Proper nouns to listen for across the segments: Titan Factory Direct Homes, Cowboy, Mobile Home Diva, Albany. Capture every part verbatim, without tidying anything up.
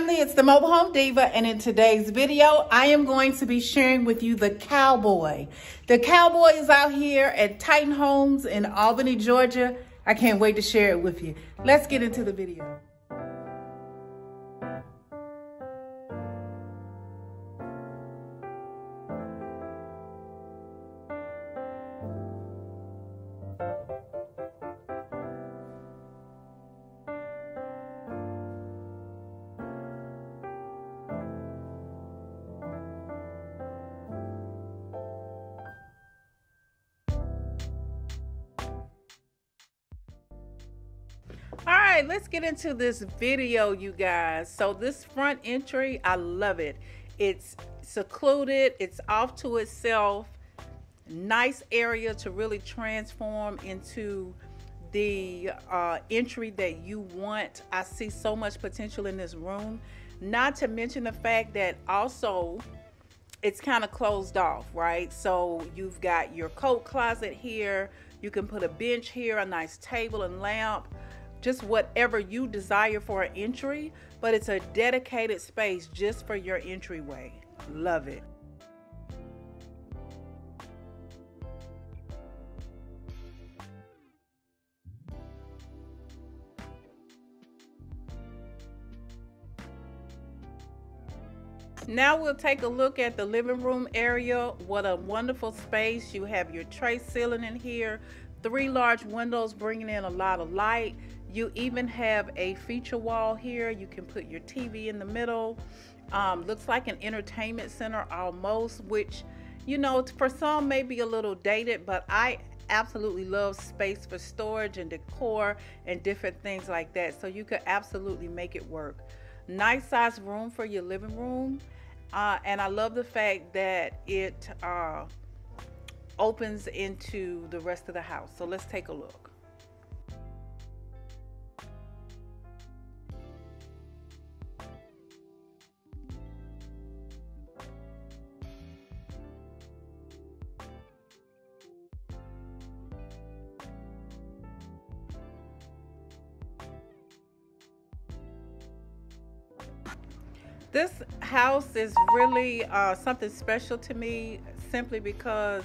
family, it's the Mobile Home Diva, and in today's video, I am going to be sharing with you the Cowboy. The Cowboy is out here at Titan Homes in Albany, Georgia. I can't wait to share it with you. Let's get into the video. All right, let's get into this video, you guys. So this front entry, I love it. It's secluded, it's off to itself. Nice area to really transform into the uh, entry that you want. I see so much potential in this room. Not to mention the fact that also it's kind of closed off, right? So you've got your coat closet here. You can put a bench here, a nice table and lamp. Just whatever you desire for an entry, but it's a dedicated space just for your entryway. Love it. Now we'll take a look at the living room area. What a wonderful space. You have your tray ceiling in here, three large windows bringing in a lot of light. You even have a feature wall here. You can put your T V in the middle. Um, looks like an entertainment center almost, which, you know, for some may be a little dated, but I absolutely love space for storage and decor and different things like that. So you could absolutely make it work. Nice size room for your living room. Uh, and I love the fact that it uh, opens into the rest of the house. So let's take a look. This house is really uh, something special to me simply because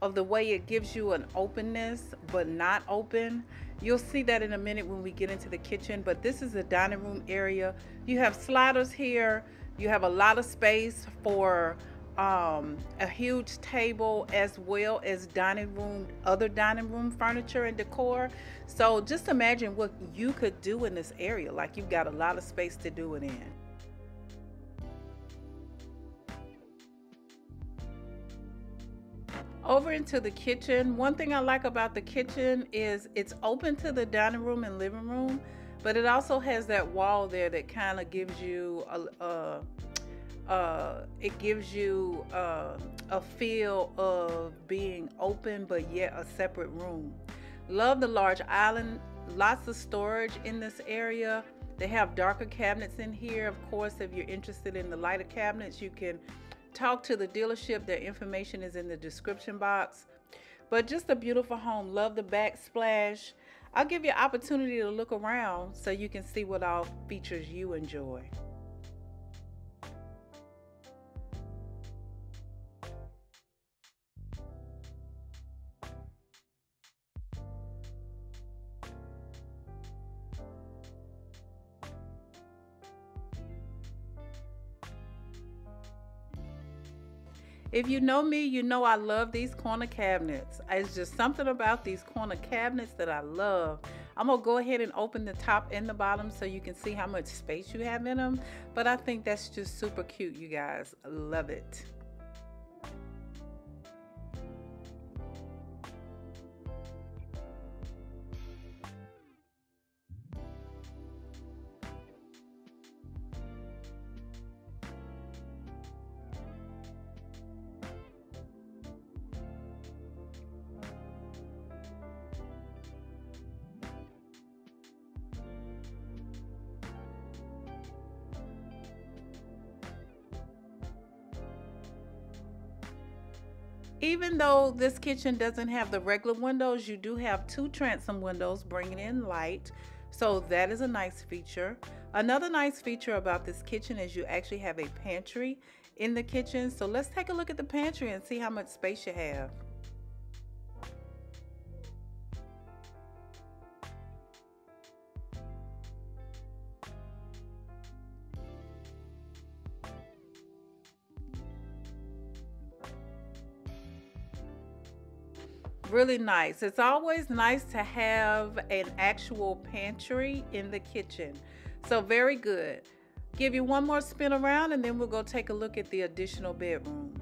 of the way it gives you an openness, but not open. You'll see that in a minute when we get into the kitchen, but this is the dining room area. You have sliders here. You have a lot of space for um, a huge table as well as dining room, other dining room furniture and decor. So just imagine what you could do in this area. Like, you've got a lot of space to do it in. Over into the kitchen. One thing I like about the kitchen is it's open to the dining room and living room, but it also has that wall there that kind of gives you a, uh, uh, it gives you uh, a feel of being open, but yet a separate room. Love the large island. Lots of storage in this area. They have darker cabinets in here. Of course, if you're interested in the lighter cabinets, you can talk to the dealership. Their information is in the description box. But just a beautiful home. Love the backsplash. I'll give you an opportunity to look around so you can see what all features you enjoy. If you know me, you know I love these corner cabinets. It's just something about these corner cabinets that I love. I'm gonna go ahead and open the top and the bottom so you can see how much space you have in them. But I think that's just super cute, you guys. I love it. Even though this kitchen doesn't have the regular windows, you do have two transom windows bringing in light. So that is a nice feature. Another nice feature about this kitchen is you actually have a pantry in the kitchen. So let's take a look at the pantry and see how much space you have. Really nice. It's always nice to have an actual pantry in the kitchen. So very good. Give you one more spin around and then we'll go take a look at the additional bedrooms.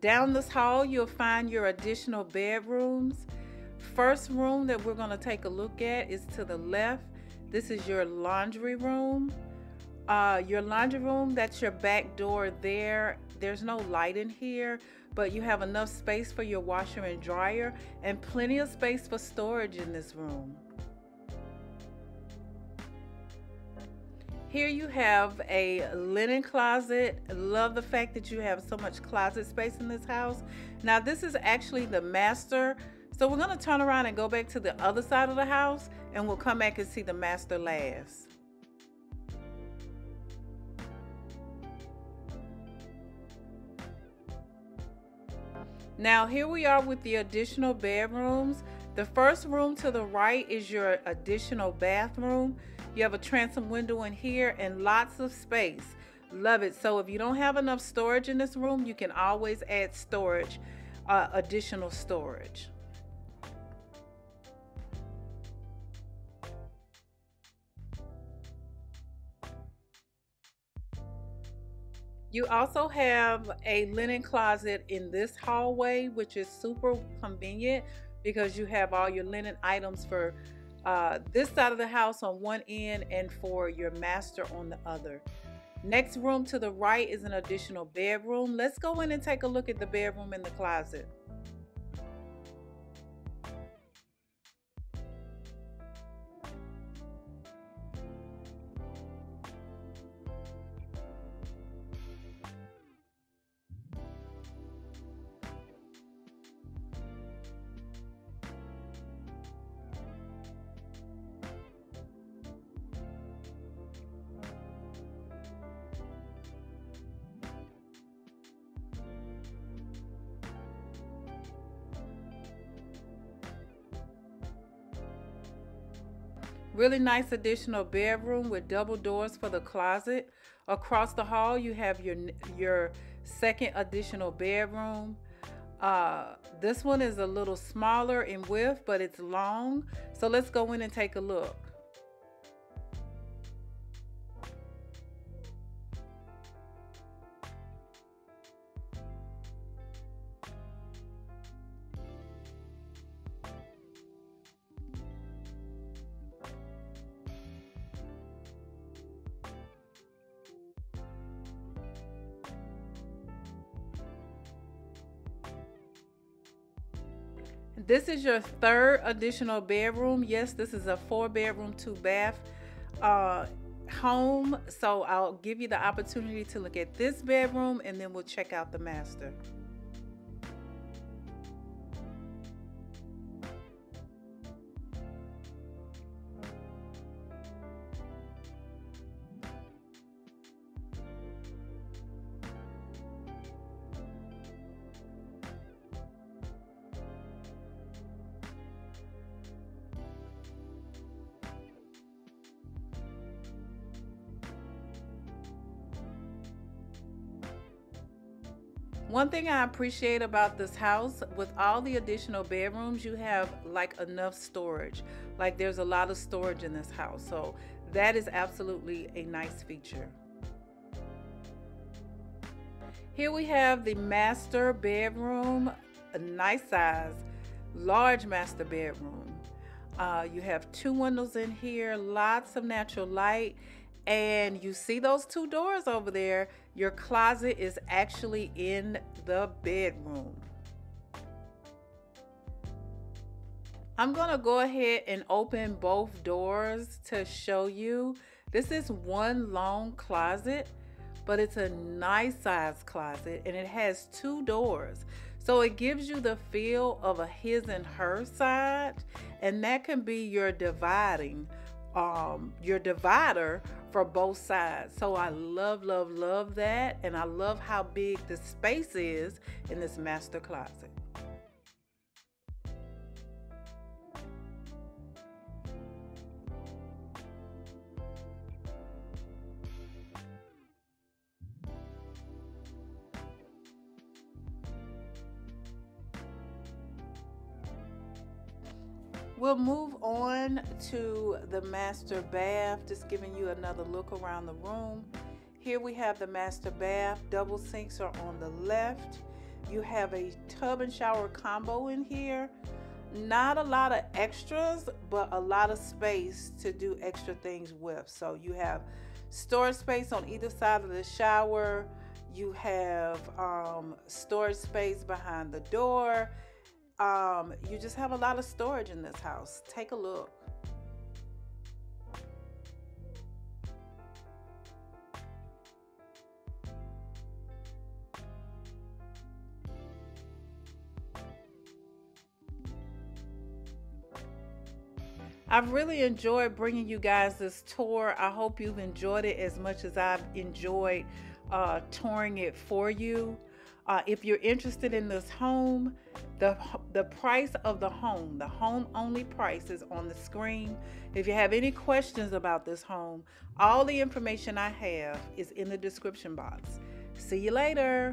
Down this hall, you'll find your additional bedrooms. First room that we're going to take a look at is to the left. This is your laundry room. Uh, your laundry room, that's your back door there. There's no light in here, but you have enough space for your washer and dryer and plenty of space for storage in this room. Here you have a linen closet. Love the fact that you have so much closet space in this house. Now this is actually the master. So we're going to turn around and go back to the other side of the house and we'll come back and see the master last. Now here we are with the additional bedrooms. The first room to the right is your additional bathroom. You have a transom window in here and lots of space. Love it. So if you don't have enough storage in this room, you can always add storage, uh, additional storage. You also have a linen closet in this hallway, which is super convenient because you have all your linen items for uh, this side of the house on one end and for your master on the other. Next room to the right is an additional bedroom. Let's go in and take a look at the bedroom in the closet. Really nice additional bedroom with double doors for the closet. Across the hall, you have your your second additional bedroom. Uh, this one is a little smaller in width, but it's long. So let's go in and take a look. This is your third additional bedroom. Yes, this is a four bedroom, two bath uh, home. So I'll give you the opportunity to look at this bedroom and then we'll check out the master. One thing I appreciate about this house, with all the additional bedrooms, you have like enough storage. Like there's a lot of storage in this house. So that is absolutely a nice feature. Here we have the master bedroom, a nice size, large master bedroom. Uh, you have two windows in here, lots of natural light. And you see those two doors over there, your closet is actually in the bedroom. I'm gonna go ahead and open both doors to show you. This is one long closet, but it's a nice size closet and it has two doors. So it gives you the feel of a his and her side, and that can be your dividing, um, your divider for both sides. So I love, love, love that. And I love how big the space is in this master closet. We'll move on to the master bath, just giving you another look around the room. Here we have the master bath. Double sinks are on the left. You have a tub and shower combo in here. Not a lot of extras, but a lot of space to do extra things with. So you have storage space on either side of the shower. You have um, storage space behind the door. Um, you just have a lot of storage in this house. Take a look. I've really enjoyed bringing you guys this tour. I hope you've enjoyed it as much as I've enjoyed uh, touring it for you. Uh, if you're interested in this home, the, the price of the home, the home only price is on the screen. If you have any questions about this home, all the information I have is in the description box. See you later.